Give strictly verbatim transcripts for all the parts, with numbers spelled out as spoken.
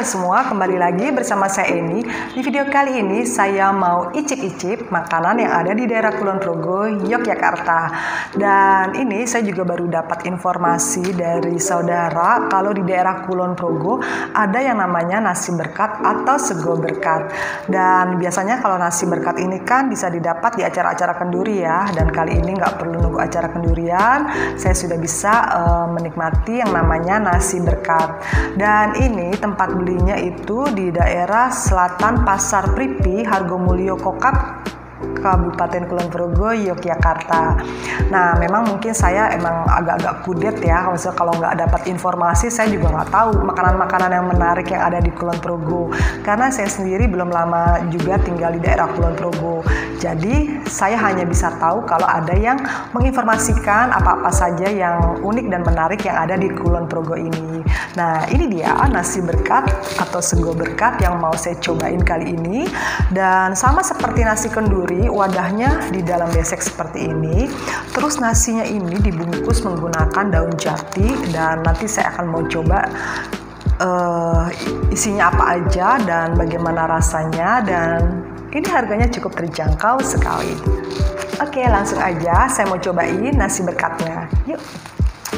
halo semua, kembali lagi bersama saya Eni. Di video kali ini saya mau icip-icip makanan yang ada di daerah Kulon Progo, Yogyakarta. Dan ini saya juga baru dapat informasi dari saudara kalau di daerah Kulon Progo ada yang namanya nasi berkat atau sego berkat. Dan biasanya kalau nasi berkat ini kan bisa didapat di acara-acara kenduri ya. Dan kali ini nggak perlu nunggu acara kendurian, saya sudah bisa uh, menikmati yang namanya nasi berkat. Dan ini tempat belinya itu di daerah selatan Pasar Pripih, Hargomulyo, Kokap, Kabupaten Kulon Progo, Yogyakarta. Nah, memang mungkin saya emang agak-agak kudet ya, maksudnya kalau nggak dapat informasi saya juga nggak tahu makanan-makanan yang menarik yang ada di Kulon Progo, karena saya sendiri belum lama juga tinggal di daerah Kulon Progo. Jadi saya hanya bisa tahu kalau ada yang menginformasikan apa-apa saja yang unik dan menarik yang ada di Kulon Progo ini. Nah, ini dia nasi berkat atau sego berkat yang mau saya cobain kali ini. Dan sama seperti nasi kenduri, wadahnya di dalam besek seperti ini. Terus nasinya ini dibungkus menggunakan daun jati, dan nanti saya akan mau coba uh, isinya apa aja dan bagaimana rasanya, dan ini harganya cukup terjangkau sekali. Oke, langsung aja saya mau cobain nasi berkatnya. Yuk.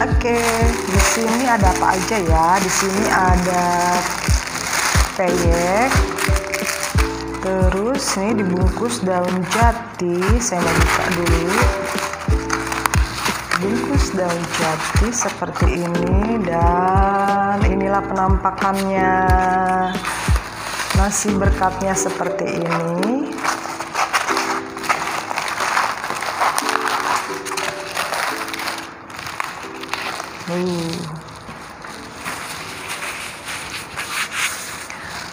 Oke, di sini ada apa aja ya? Di sini ada peyek. Terus ini dibungkus daun jati, saya mau buka dulu. Bungkus daun jati seperti ini, dan inilah penampakannya. Nasi berkatnya seperti ini. Uh.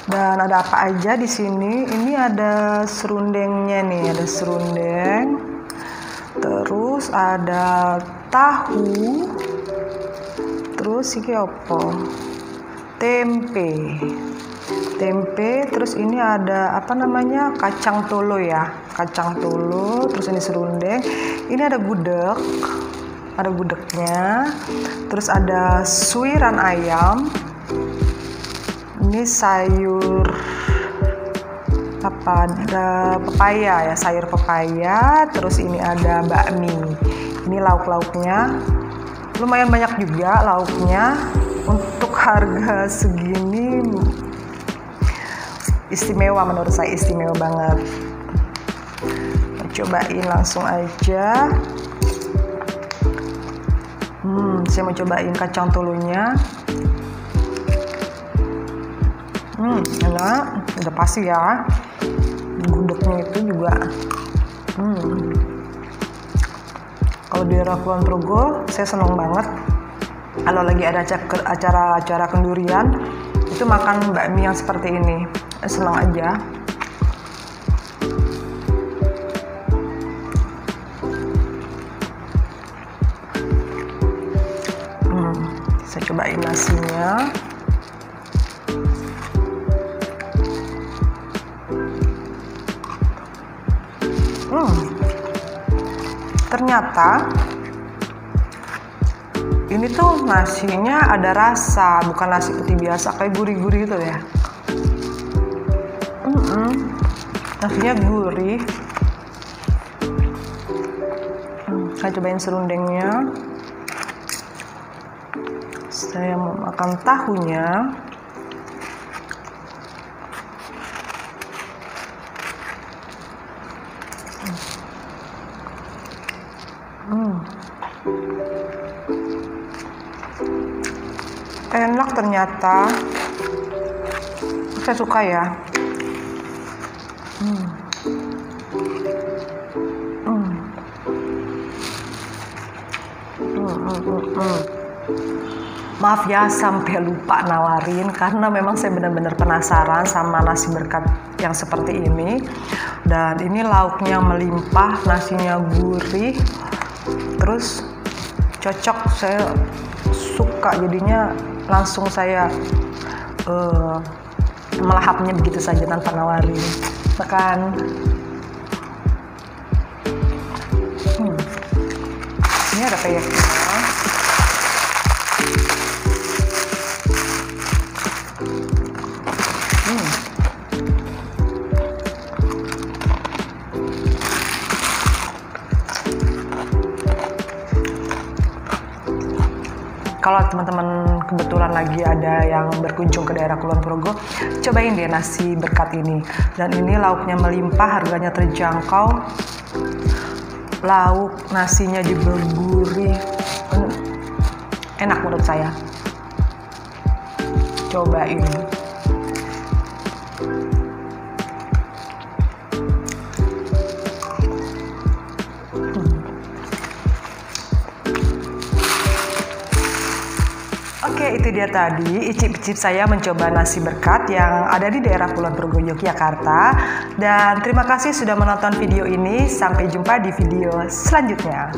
Dan ada apa aja di sini? Ini ada serundengnya nih, ada serundeng. Terus ada tahu. Terus iki apa? Tempe. Tempe, terus ini ada apa namanya? Kacang tolo ya. Kacang tolo, terus ini serundeng. Ini ada gudeg. Ada gudegnya. Terus ada suwiran ayam. Ini sayur apa, ada pepaya ya, sayur pepaya. Terus ini ada bakmi. Ini lauk-lauknya lumayan banyak juga lauknya. Untuk harga segini istimewa, menurut saya istimewa banget. Cobain langsung aja. hmm, saya mau cobain kacang tolonya. Hmm, enak, udah pasti ya. Gudegnya itu juga. Hmm. Kalau di daerah Kulon Progo, saya seneng banget. Kalau lagi ada acara-acara kendurian, itu makan bakmi yang seperti ini. Seneng aja. Hmm, saya cobain nasinya. Hmm, ternyata ini tuh nasinya ada rasa, bukan nasi putih biasa kayak gurih-gurih gitu ya. Mm-mm, nasinya gurih. Hmm, saya cobain serundengnya. Saya mau makan tahunya. Hmm. Enak ternyata, saya suka ya. Hmm. Hmm. Hmm, hmm, hmm. Maaf ya sampai lupa nawarin, karena memang saya benar-benar penasaran sama nasi berkat yang seperti ini. Dan ini lauknya melimpah, nasinya gurih, terus cocok, saya suka. Jadinya langsung saya uh, melahapnya begitu saja tanpa nawarin. Tekan. Hmm. Ini ada peyek. Kalau teman-teman kebetulan lagi ada yang berkunjung ke daerah Kulon Progo, cobain deh nasi berkat ini. Dan ini lauknya melimpah, harganya terjangkau. Lauk nasinya diberguri, enak menurut saya. Cobain. Oke, itu dia tadi icip-icip saya mencoba nasi berkat yang ada di daerah Kulon Progo, Yogyakarta. Dan terima kasih sudah menonton video ini. Sampai jumpa di video selanjutnya.